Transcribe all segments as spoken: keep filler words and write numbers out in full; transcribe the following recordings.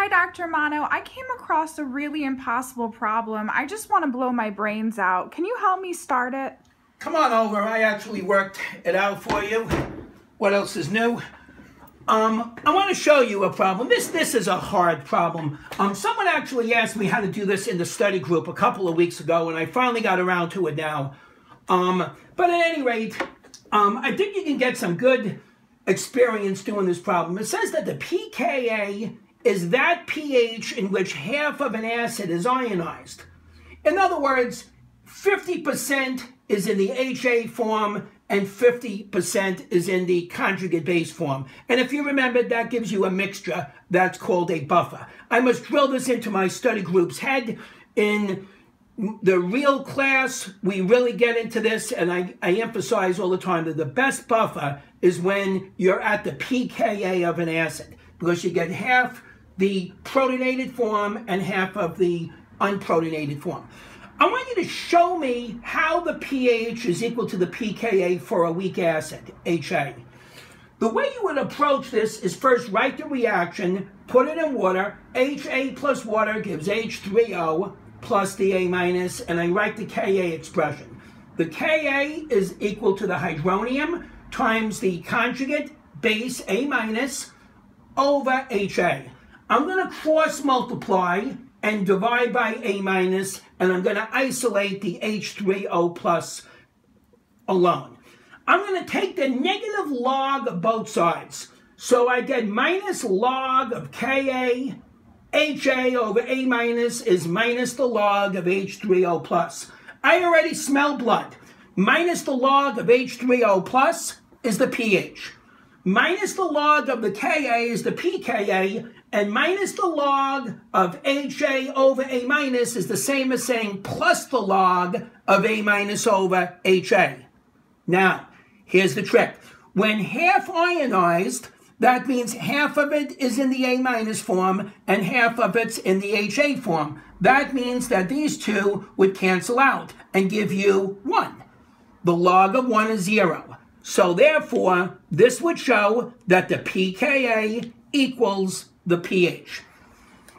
Hi, Doctor Mano. I came across a really impossible problem. I just want to blow my brains out. Can you help me start it? Come on over. I actually worked it out for you. What else is new? Um, I want to show you a problem. This this is a hard problem. Um, someone actually asked me how to do this in the study group a couple of weeks ago, and I finally got around to it now. Um, but at any rate, um, I think you can get some good experience doing this problem. It says that the pKa is that pH in which half of an acid is ionized. In other words, fifty percent is in the H A form and fifty percent is in the conjugate base form. And if you remember, that gives you a mixture that's called a buffer. I must drill this into my study group's head. In the real class, we really get into this, and I, I emphasize all the time that the best buffer is when you're at the pKa of an acid, because you get half the protonated form and half of the unprotonated form. I want you to show me how the pH is equal to the pKa for a weak acid, H A. The way you would approach this is first write the reaction, put it in water. H A plus water gives H three O plus the A minus, and I write the Ka expression. The Ka is equal to the hydronium times the conjugate base A minus over H A. I'm going to cross multiply and divide by A minus, and I'm going to isolate the H three O plus alone. I'm going to take the negative log of both sides. So I get minus log of Ka, H A over A minus is minus the log of H three O plus. I already smell blood. Minus the log of H three O plus is the pH. Minus the log of the Ka is the pKa, and minus the log of H A over A minus is the same as saying plus the log of A minus over H A. Now, here's the trick. When half ionized, that means half of it is in the A minus form and half of it's in the H A form. That means that these two would cancel out and give you one. The log of one is zero. So therefore, this would show that the pKa equals the pH.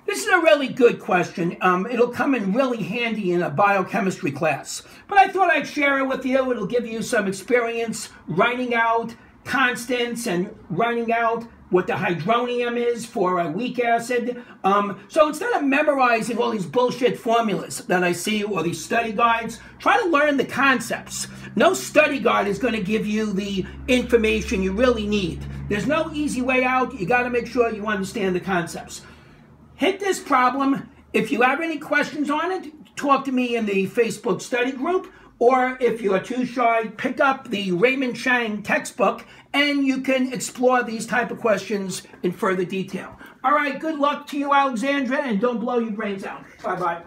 This is a really good question. Um, it'll come in really handy in a biochemistry class. But I thought I'd share it with you. It'll give you some experience writing out constants and writing out what the hydronium is for a weak acid. Um, so instead of memorizing all these bullshit formulas that I see or these study guides, try to learn the concepts. No study guide is going to give you the information you really need. There's no easy way out. You got to make sure you understand the concepts. Hit this problem. If you have any questions on it, talk to me in the Facebook study group. Or if you're too shy, pick up the Raymond Chang textbook and you can explore these type of questions in further detail. All right, good luck to you, Alexandra, and don't blow your brains out. Bye-bye.